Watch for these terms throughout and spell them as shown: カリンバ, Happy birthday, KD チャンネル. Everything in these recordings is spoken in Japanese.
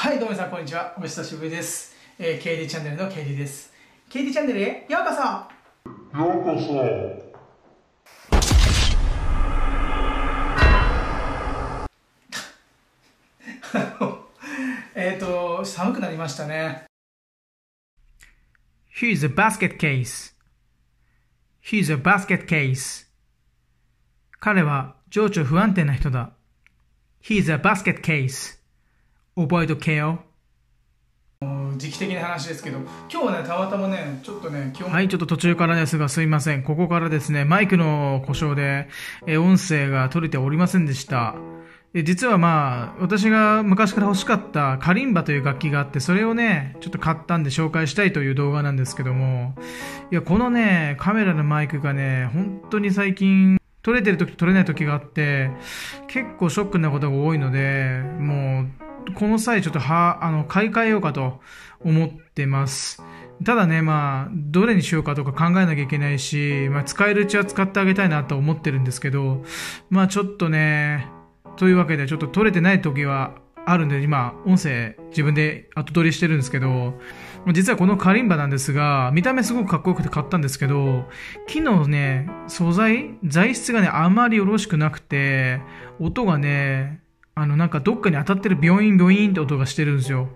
はい、どうも皆さん、こんにちは。お久しぶりです。KD チャンネルの KD です。KD チャンネルへようこそ！ようこそ！寒くなりましたね。Here's a basket case. Here's a basket case. 彼は情緒不安定な人だ。Here's a basket case.覚えとけよ。時期的な話ですけど、今日はね、たまたまね、ちょっとね、はい、ちょっと途中からですが、すいません。ここからですね、マイクの故障で、音声が取れておりませんでした。実はまあ、私が昔から欲しかったカリンバという楽器があって、それをね、ちょっと買ったんで紹介したいという動画なんですけども、いや、このね、カメラのマイクがね、本当に最近、取れてる時と取れない時があって、結構ショックなことが多いので、もう、この際ちょっと買い替えようかと思ってます。ただね、まあ、どれにしようかとか考えなきゃいけないし、まあ、使えるうちは使ってあげたいなと思ってるんですけど、まあちょっとね、というわけでちょっと撮れてない時はあるんで、今、音声自分で後取りしてるんですけど、実はこのカリンバなんですが、見た目すごくかっこよくて買ったんですけど、木のね、材質がね、あまりよろしくなくて、音がね、なんかどっかに当たってるビョインビョインって音がしてるんですよ。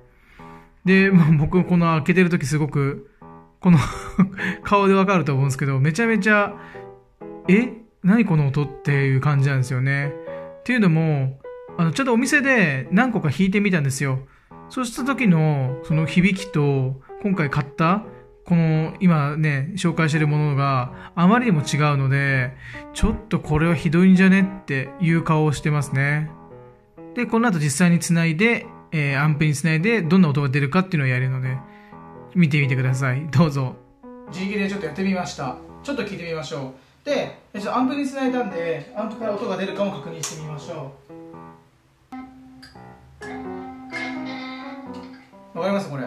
で、まあ、僕この開けてる時すごく、この顔でわかると思うんですけど、めちゃめちゃ、何この音っていう感じなんですよね。っていうのも、ちょっとお店で何個か弾いてみたんですよ。そうした時のその響きと、今回買った、この今ね、紹介してるものがあまりにも違うので、ちょっとこれはひどいんじゃねっていう顔をしてますね。で、この後実際につないで、アンプにつないで、どんな音が出るかっていうのをやるので、見てみてください。どうぞ。自力でちょっとやってみました。ちょっと聞いてみましょう。で、ちょっとアンプにつないだんで、アンプから音が出るかも確認してみましょう。わかりますこれ。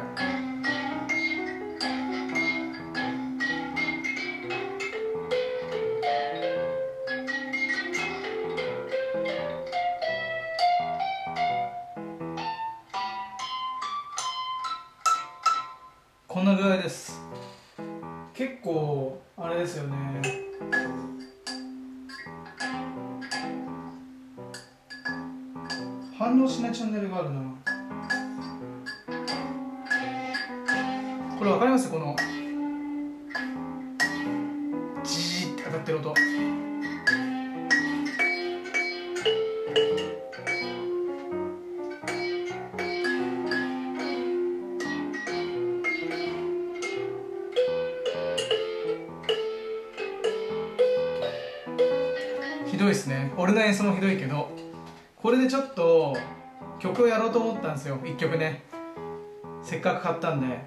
こんな具合です。結構あれですよね。反応しないチャンネルがあるな。これわかります？このジーって当たってる音。ひどいですね。俺の演奏もひどいけど、これでちょっと曲をやろうと思ったんですよ。1曲ね、せっかく買ったんで、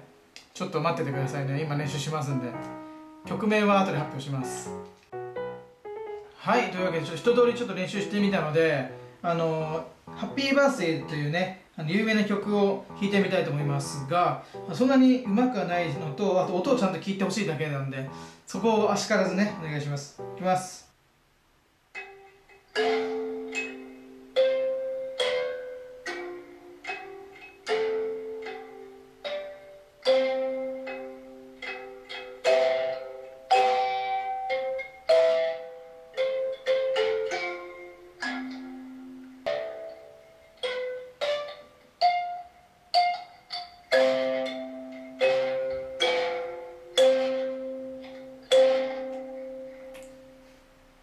ちょっと待っててくださいね。今練習しますんで、曲名は後で発表します。はい、というわけでちょっと一通りちょっと練習してみたので、ハッピーバースデーというね、有名な曲を弾いてみたいと思いますが、そんなにうまくはないのと、あと音をちゃんと聞いてほしいだけなんで、そこをあしからずね、お願いします。いきます。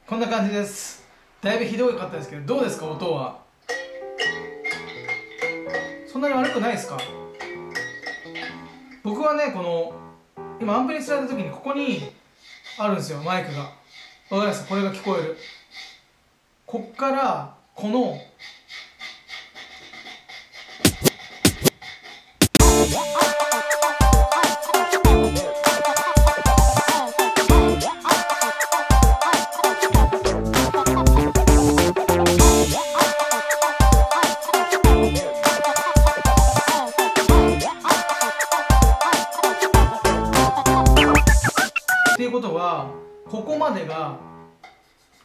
こんな感じです。だいぶひどかったですけど、どうですか音は。そんなに悪くないですか。僕はね、この今アンプにつないだ時にここにあるんですよ、マイクが。わかります？これが聞こえる。こっからこのここまでが、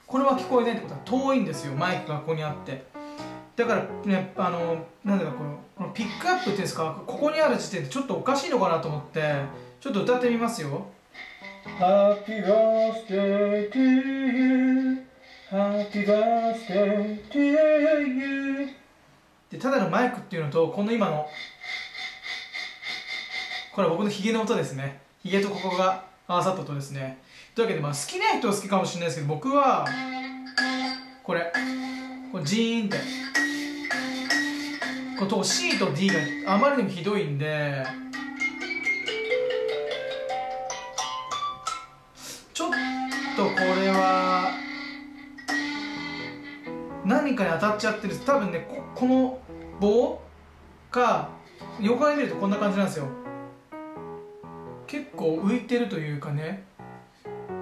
これは聞こえないってことは遠いんですよ、マイクがここにあって。だからね、なんだろう、このピックアップっていうんですか、ここにある時点でちょっとおかしいのかなと思って、ちょっと歌ってみますよ。Happy birthday to you, happy birthday to you で、ただのマイクっていうのと、この今のこれは僕のヒゲの音ですね。ヒゲとここが合わさった音ですね。というわけで、まあ、好きな人は好きかもしれないですけど、僕はこれ、ジーンってことを C と D があまりにもひどいんで、ちょっとこれは何かに当たっちゃってる。多分ね、この棒が横に見るとこんな感じなんですよ。結構浮いてるというかね、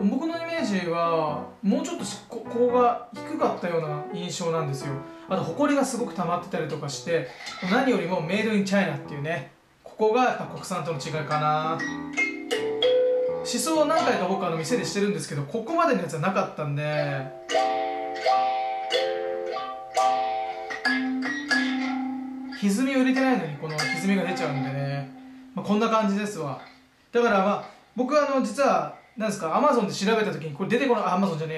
僕のイメージはもうちょっとここが低かったような印象なんですよ。あとホコリがすごく溜まってたりとかして、何よりもメイドインチャイナっていうね、ここがやっぱ国産との違いかな。思想を何回か僕店でしてるんですけど、ここまでのやつはなかったんで、歪みを入れてないのにこの歪みが出ちゃうんでね、まあ、こんな感じですわ。だからまあ僕は実はなんですか、アマゾンで調べた時にこれ出てこない、アマゾンじゃね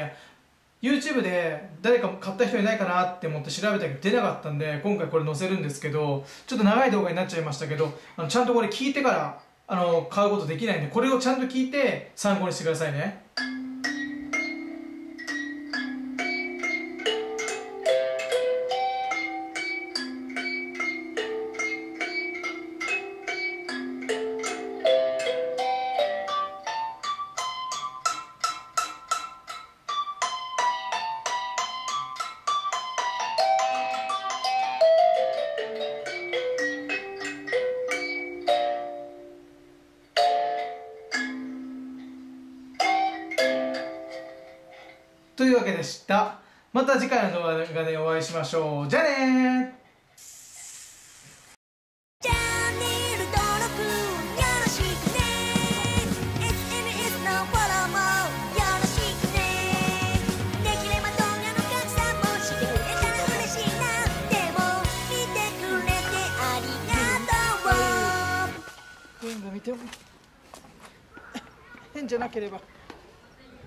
えや、 YouTube で誰か買った人いないかなって思って調べたけど出なかったんで、今回これ載せるんですけど、ちょっと長い動画になっちゃいましたけど、ちゃんとこれ聞いてから買うことできないんで、これをちゃんと聞いて参考にしてくださいね。というわけでした。また次回の動画でお会いしましょう。じゃあねー。変じゃなければ。